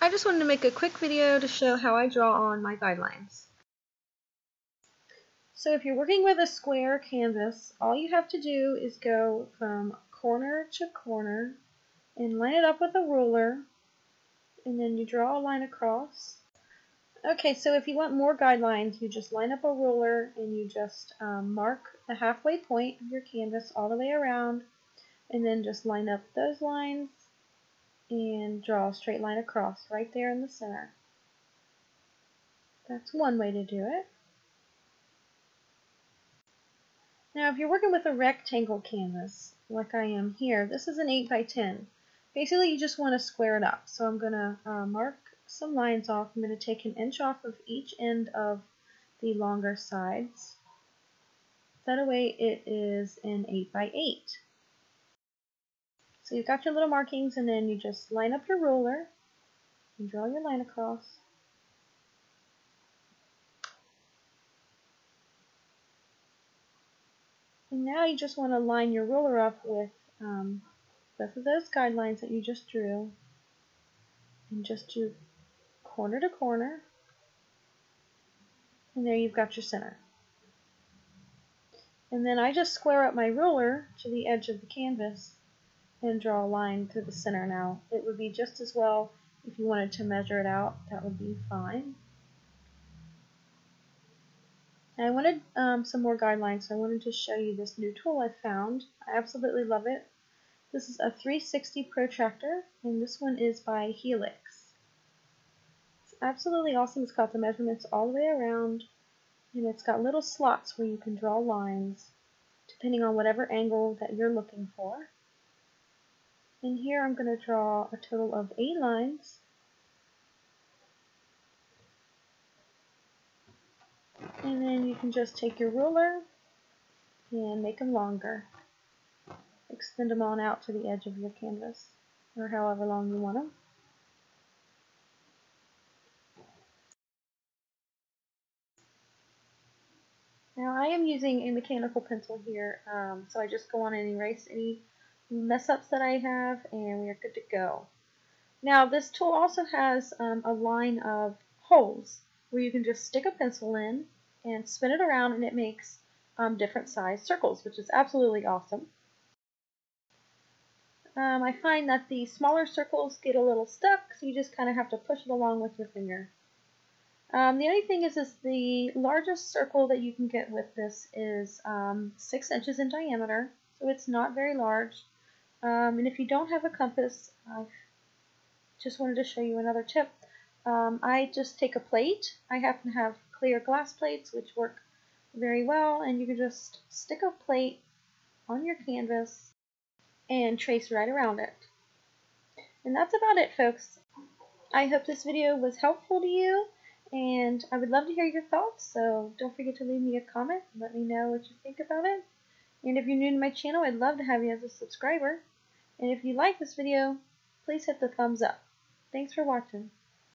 I just wanted to make a quick video to show how I draw on my guidelines. So if you're working with a square canvas, all you have to do is go from corner to corner and line it up with a ruler, and then you draw a line across. Okay, so if you want more guidelines, you just line up a ruler and you just mark the halfway point of your canvas all the way around, and then just line up those lines and draw a straight line across right there in the center. That's one way to do it. Now if you're working with a rectangle canvas, like I am here, this is an 8x10. Basically you just want to square it up. So I'm going to mark some lines off. I'm going to take an inch off of each end of the longer sides. That way it is an 8x8. So you've got your little markings, and then you just line up your ruler and draw your line across. And now you just want to line your ruler up with both of those guidelines that you just drew, and just do corner to corner, and there you've got your center. And then I just square up my ruler to the edge of the canvas and draw a line through the center. Now it would be just as well if you wanted to measure it out, that would be fine. And I wanted some more guidelines, so I wanted to show you this new tool I found. I absolutely love it. This is a 360 protractor, and this one is by Helix. It's absolutely awesome. It's got the measurements all the way around, and it's got little slots where you can draw lines depending on whatever angle that you're looking for. And here I'm going to draw a total of 8 lines. And then you can just take your ruler and make them longer. Extend them on out to the edge of your canvas, or however long you want them. Now I am using a mechanical pencil here, so I just go on and erase any mess ups that I have, and we are good to go. Now this tool also has a line of holes where you can just stick a pencil in and spin it around, and it makes different size circles, which is absolutely awesome. I find that the smaller circles get a little stuck, so you just kind of have to push it along with your finger. The only thing is the largest circle that you can get with this is 6 inches in diameter, so it's not very large. And if you don't have a compass, I just wanted to show you another tip. I just take a plate. I happen to have clear glass plates, which work very well, and you can just stick a plate on your canvas and trace right around it. And that's about it, folks. I hope this video was helpful to you, and I would love to hear your thoughts, so don't forget to leave me a comment and let me know what you think about it. And if you're new to my channel, I'd love to have you as a subscriber. And if you like this video, please hit the thumbs up. Thanks for watching.